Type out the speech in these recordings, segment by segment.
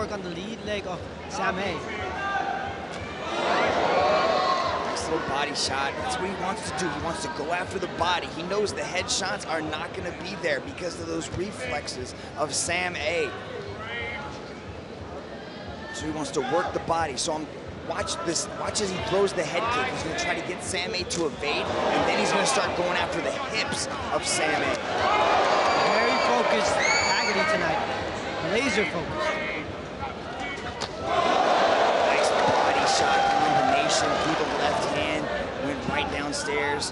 work on the lead leg of Sam-A. Excellent body shot. That's what he wants to do. He wants to go after the body. He knows the head shots are not going to be there because of those reflexes of Sam-A. So he wants to work the body. So watch as he throws the head kick. He's going to try to get Sam-A to evade, and then he's going to start going after the hips of Sam-A. Very focused Haggerty tonight. Laser focused. Nice body shot combination through the left hand. Went right downstairs.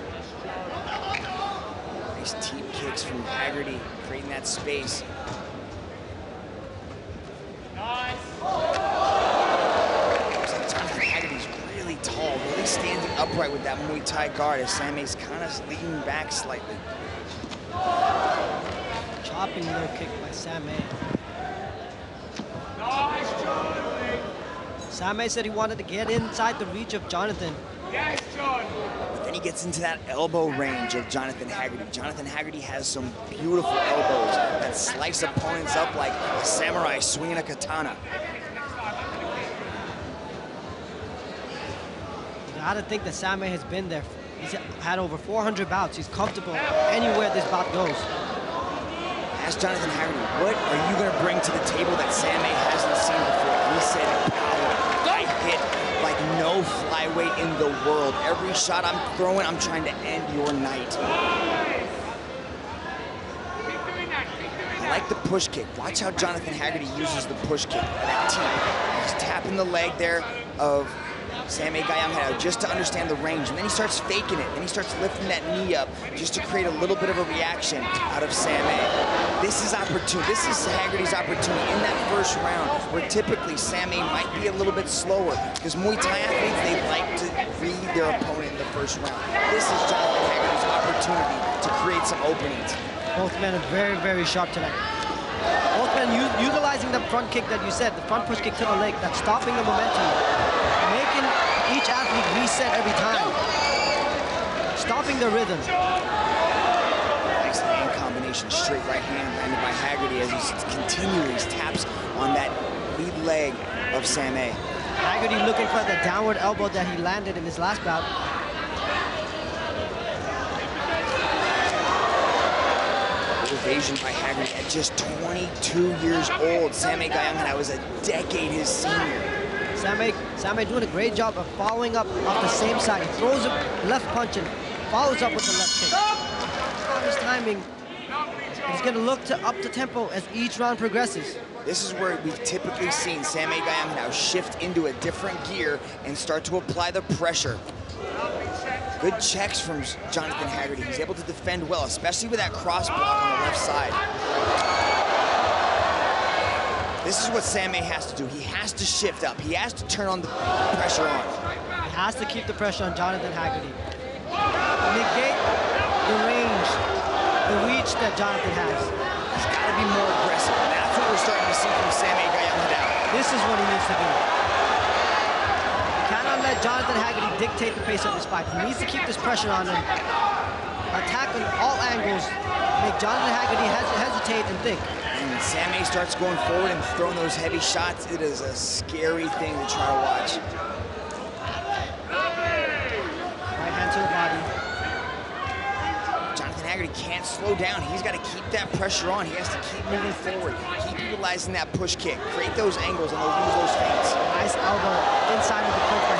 Nice teep kicks from Haggerty, creating that space. Standing upright with that Muay Thai guard as Sam-A's kind of leaning back slightly. Chopping low kick by Sam-A. Nice, Jonathan! Sam-A said he wanted to get inside the reach of Jonathan. Yes, Jonathan! But then he gets into that elbow range of Jonathan Haggerty. Jonathan Haggerty has some beautiful elbows that slice opponents up like a samurai swinging a katana. I don't think that Sam-A has been there. He's had over 400 bouts. He's comfortable anywhere this bout goes. Ask Jonathan Haggerty, what are you going to bring to the table that Sam-A hasn't seen before? He said, power. I hit like no flyweight in the world. Every shot I'm throwing, I'm trying to end your night. I like the push kick. Watch how Jonathan Haggerty uses the push kick. That team. He's tapping the leg there of Sam-A Gaiyanghadao just to understand the range, and then he starts faking it, and he starts lifting that knee up just to create a little bit of a reaction out of Sam-A. This is opportunity. This is Haggerty's opportunity in that first round, where typically Sam-A might be a little bit slower because Muay Thai athletes, they like to read their opponent in the first round. This is Jonathan Haggerty's opportunity to create some openings. Both men are very, very sharp tonight. Both men utilizing the front kick that you said, the front push kick to the leg, that's stopping the momentum. Making each athlete reset every time. Stopping the rhythm. Nice hand combination, straight right hand landed by Haggerty as he continually taps on that lead leg of Sam-A. Haggerty looking for the downward elbow that he landed in his last bout. Evasion by Haggerty at just 22 years old. Sam-A Gaiyanghadao was a decade his senior. Sam-A doing a great job of following up off the same side. He throws a left punch and follows up with the left kick. Stop his timing. He's going to look to up the tempo as each round progresses. This is where we've typically seen Sam-A Gaiyanghadao shift into a different gear and start to apply the pressure. Good checks from Jonathan Haggerty. He's able to defend well, especially with that cross block on the left side. This is what Sam-A has to do. He has to shift up. He has to turn on the pressure on. He has to keep the pressure on Jonathan Haggerty. Negate the range, the reach that Jonathan has. He's got to be more aggressive. And that's what we're starting to see from Sam-A Gaiyanghadao. This is what he needs to do. He cannot let Jonathan Haggerty dictate the pace of this fight. He needs to keep this pressure on him. Attack on all angles. Make Jonathan Haggerty hesitate and think. And Sam-A starts going forward and throwing those heavy shots. It is a scary thing to try to watch. Right hand to the body. Jonathan Haggerty can't slow down. He's got to keep that pressure on. He has to keep moving forward. Keep utilizing that push kick. Create those angles and use those feints. Nice elbow inside of the kick by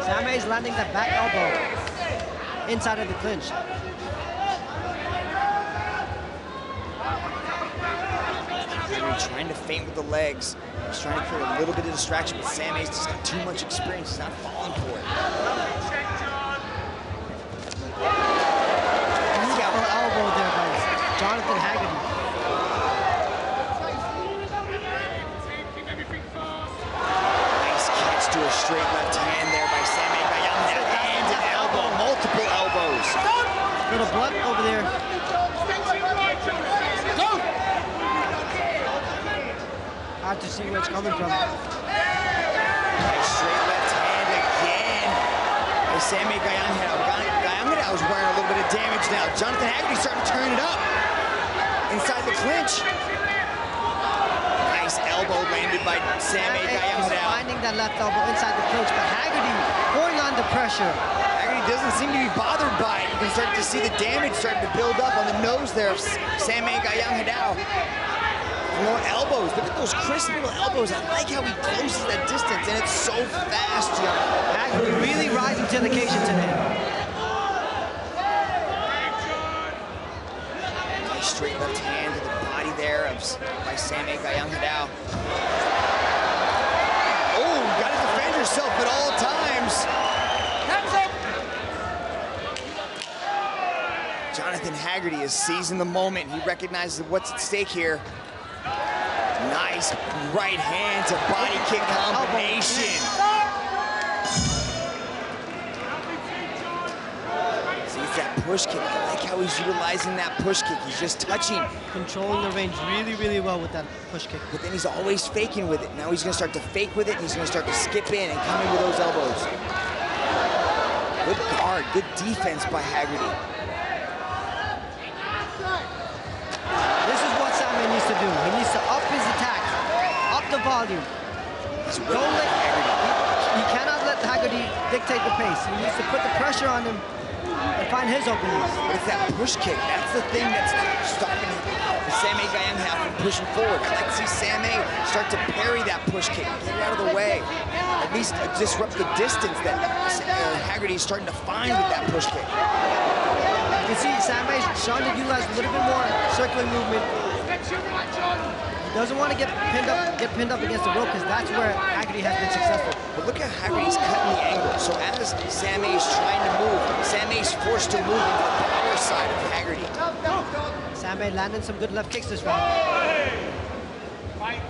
Sam-A. Sam-A's landing that back elbow inside of the clinch. Trying to feint with the legs. He's trying to create a little bit of distraction, but Sam-A's just got too much experience. He's not falling for it. Double elbow there by Jonathan Haggerty. Nice catch to a straight left hand there by Sam-A Gaiyanghadao. Hand and elbow, multiple elbows. A little blood over there. Hard to see where it's coming from. Nice straight left hand again. And Sam-A Gaiyanghadao was wearing a little bit of damage now. Jonathan Haggerty starting to turn it up. inside the clinch. Nice elbow landed by Sam-A Gaiyanghadao. Finding that left elbow inside the clinch, but Haggerty pouring on the pressure. Haggerty doesn't seem to be bothered by it. You can start to see the damage starting to build up on the nose there of Sam-A Gaiyanghadao. More elbows. Look at those crisp little elbows. I like how he closes that distance, and it's so fast, John. Haggerty really rising to the occasion today. Nice straight left hand to the body there by Sam-A Gaiyanghadao. Oh, got to defend yourself at all times. Jonathan Haggerty is seizing the moment. He recognizes what's at stake here. Nice right hand to body kick combination. See, it's that push kick. I like how he's utilizing that push kick. He's just touching. Controlling the range really well with that push kick. But then he's always faking with it. Now he's gonna start to fake with it, and he's gonna start to skip in and come in with those elbows. Good guard, good defense by Haggerty. Needs to do. He needs to up his attack, up the volume. Don't let Haggerty. He cannot let Haggerty dictate the pace. He needs to put the pressure on him and find his openings. But it's that push kick. That's the thing that's stopping Sam-A Gaiyanghadao from pushing forward. I like to see Sam-A start to parry that push kick, get it out of the way, at least disrupt the distance that Haggerty is starting to find with that push kick. You can see Sam-A starting to utilize a little bit more circular movement. He doesn't want to get pinned up against the rope, because that's where Haggerty has been successful. But look at Haggerty's cutting the angle. So as Sam-A is trying to move, Sam-A's forced to move into the power side of Haggerty. Sam-A landing some good left kicks this round. Fight.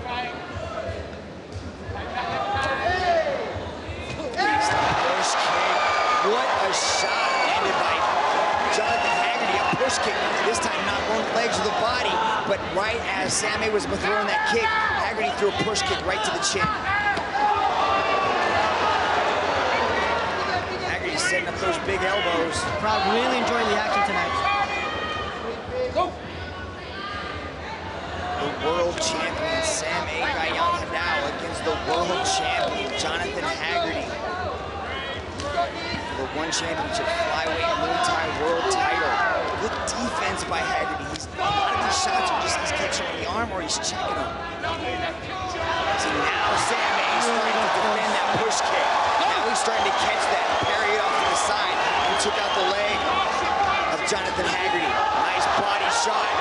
Push kick. What a shot landed by Jonathan Haggerty. A push kick, this time not both legs of the body. But right as Sam-A was throwing that kick, Haggerty threw a push kick right to the chin. Haggerty setting up those big elbows. The crowd really enjoying the action tonight. Go! The world champion Sam-A Gaiyanghadao against the world champion Jonathan Haggerty. The One Championship flyweight Muay Thai world title. Good defense by Haggerty. Shots are just he's catching on the arm or he's checking him. So now Sam-A is starting to defend that push kick. Now he's starting to catch that, parry it off to the side, and took out the leg of Jonathan Haggerty. Nice body shot.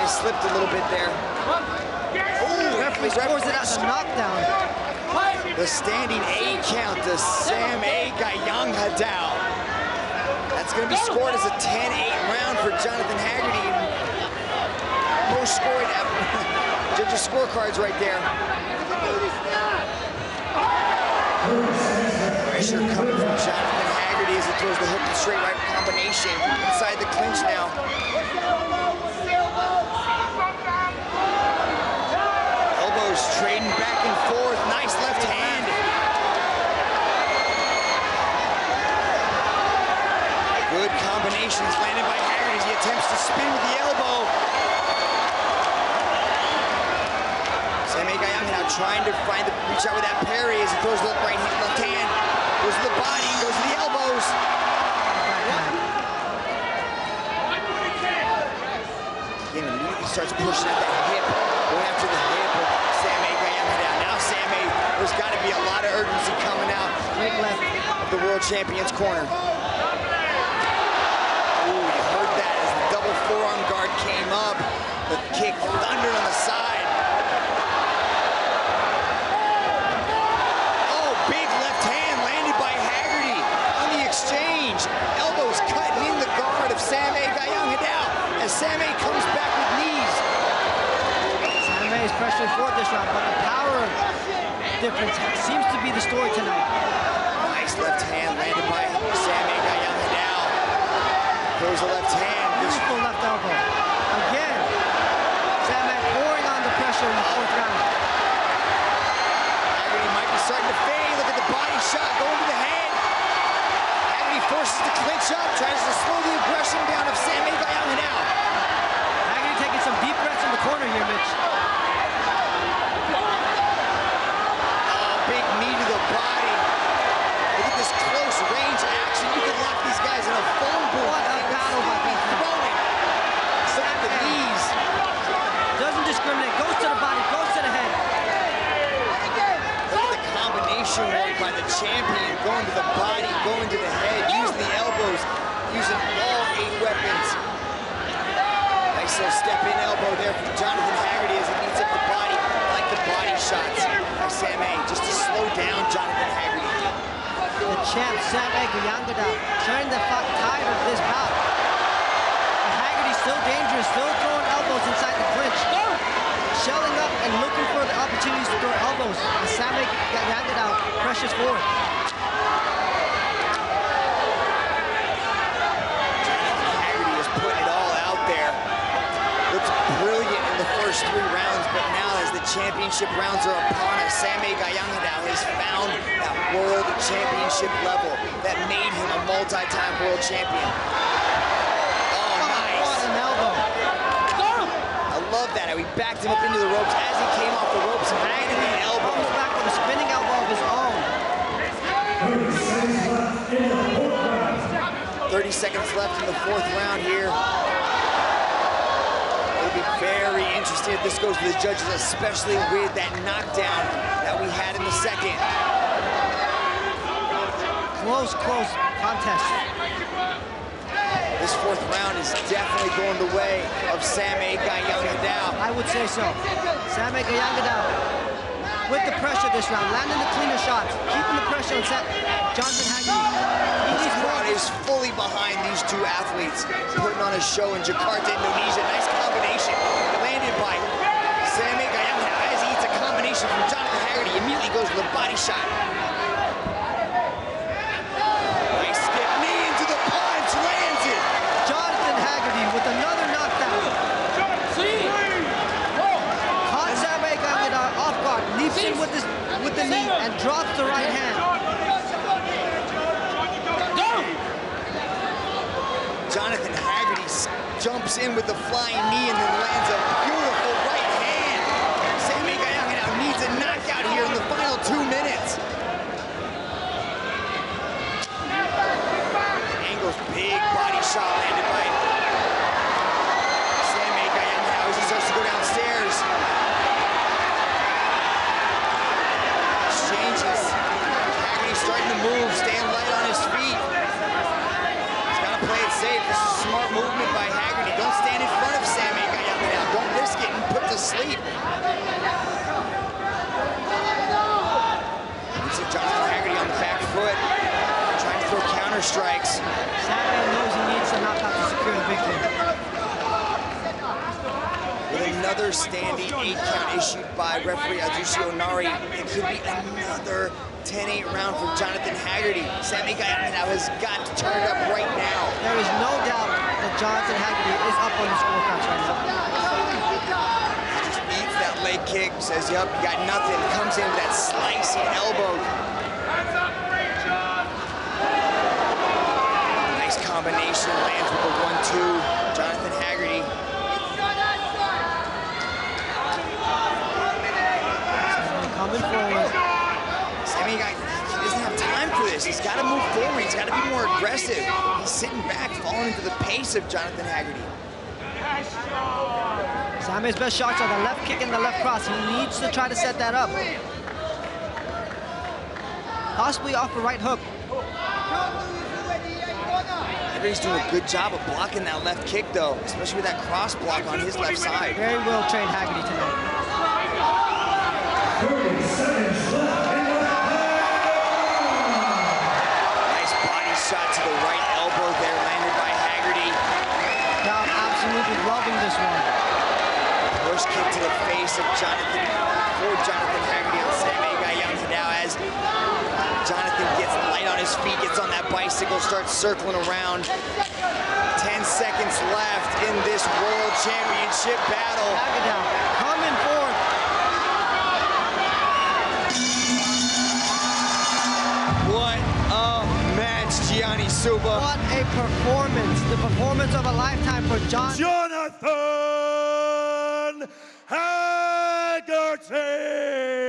I slipped a little bit there. Ooh, referee scores it as a knockdown. The standing 8 count to Sam-A Gaiyanghadao. That's going to be scored as a 10-8 round for Jonathan Haggerty. Most scoring judges' scorecards right there. Pressure coming from Jonathan Haggerty as he throws the hook and straight right combination inside the clinch now. Elbows trading back and forth. Nice left hand. Good combinations landed by Haggerty as he attempts to spin with the elbow. Sam-A Gaiyanghadao trying to reach out with that parry as he throws the right hand, left hand, goes to the body, goes to the elbows. Again, immediately starts pushing at that hip, going after the hip of Sam-A Gaiyanghadao. Now Sam-A, there's got to be a lot of urgency coming out of the world champion's corner. Ooh, you heard that as the double forearm guard came up. The kick thundered on the side. Elbows cutting in the guard of Sam-A Gaiyanghadao as Sam-A comes back with knees. Sam-A is pressuring forward this round, but the power difference seems to be the story tonight. Nice left hand landed by Sam-A Gaiyanghadao. Throws a left hand. Beautiful left elbow. Again, Sam-A pouring on the pressure in the 4th round. Haggerty might be starting to fade. Look at the body shot going to the head. Forces the clinch up, tries to slow the aggression down of Sam-A Gaiyanghadao. going to the body, going to the head, using the elbows, using all 8 weapons. Nice little step-in elbow there from Jonathan Haggerty as he beats up the body, like the body shots by Sam-A, just to slow down Jonathan Haggerty. The champ, Sam-A Gaiyanghadao, turned the fuck tide of this bout. Haggerty's still dangerous, still throwing elbows inside the clinch. Shelling up and looking for the opportunities to throw elbows. And Sam-A Gaiyanghadao pressures forward. Haggerty is putting it all out there. Looks brilliant in the first 3 rounds, but now as the championship rounds are upon us, Sam-A Gaiyanghadao has found that world championship level that made him a multi-time world champion. Love that, how he backed him up into the ropes as he came off the ropes and landed an elbow. Comes back with a spinning elbow of his own. 30 seconds left in the 4th round here. It'll be very interesting if this goes to the judges, especially with that knockdown that we had in the 2nd. Close contest. This 4th round is definitely going the way of Sam-A Gaiyanghadao. I would say so. Sam-A Gaiyanghadao with the pressure this round, landing the cleaner shots, keeping the pressure on Jonathan Haggerty. This crowd is fully behind these 2 athletes, putting on a show in Jakarta, Indonesia. Nice combination landed by Sam-A Gaiyanghadao as he eats a combination from Jonathan Haggerty. Immediately goes to the body shot. With another knockdown. Caught Sam-A Gaiyanghadao off guard, leaps in with the knee and drops the right hand. Jonathan Haggerty jumps in with the flying knee and then lands a beautiful right hand. Sam-A Gaiyanghadao needs a knockout here in the final 2 minutes. Angle's big body shot landed by to go downstairs. Changes. Haggerty's starting to move, staying light on his feet. He's got to play it safe. This is a smart movement by Haggerty. Don't stand in front of Sam-A Gaiyanghadao. Don't risk it and put to sleep. You see Jonathan Haggerty on the back foot, trying to throw counter strikes. Sam-A knows he needs to knock out to secure the victory. Another standing 8 count issued by referee Adjusio Nari. It could be another 10-8 round for Jonathan Haggerty. Sam-A Gaiyanghadao has got to turn it up right now. There is no doubt that Jonathan Haggerty is up on the scorecards right now. He just beats that leg kick, says, yup, you got nothing. Comes in with that slicing elbow. Nice combination, lands with a 1-2. Jonathan Haggerty. He doesn't have time for this. He's got to move forward. He's got to be more aggressive. He's sitting back, falling into the pace of Jonathan Haggerty. Sammy's best shots are the left kick and the left cross. He needs to try to set that up. Possibly off the right hook. Haggerty's doing a good job of blocking that left kick, though, especially with that cross block on his left side. Very well trained Haggerty tonight. Nice body shot to the right elbow there, landed by Haggerty. Now absolutely loving this one. First kick to the face of Jonathan Haggerty on Sam-A Gaiyanghadao as Jonathan gets light on his feet, gets on that bicycle, starts circling around. 10 seconds left in this World Championship battle. Haggerty coming forward. What a performance. The performance of a lifetime for Jonathan Haggerty.